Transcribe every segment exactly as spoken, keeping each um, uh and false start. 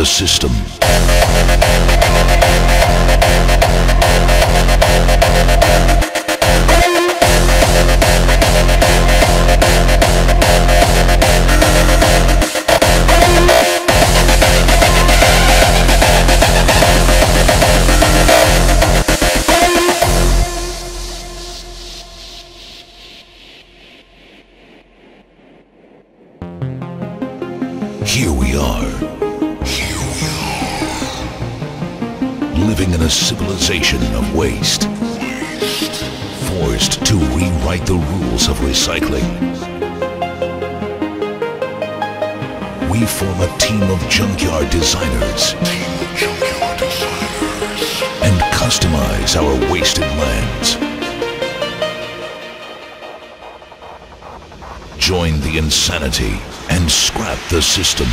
the system. Here we are, living in a civilization of waste, forced to rewrite the rules of recycling. We form a team of junkyard designers and customize our wasted lands. Join the insanity and scrap the system.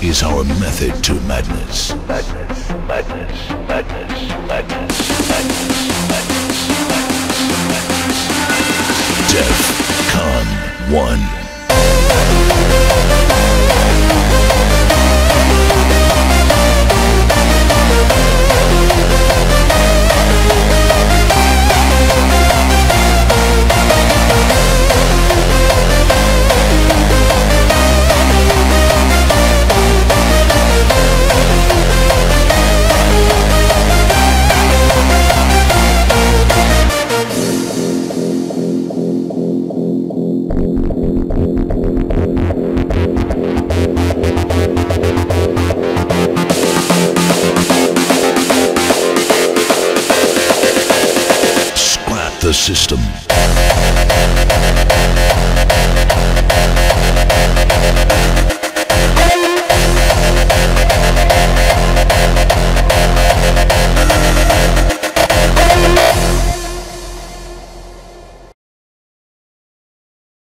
Is our method to madness. Madness, madness, madness, madness, madness, madness, madness, madness. Defqon one.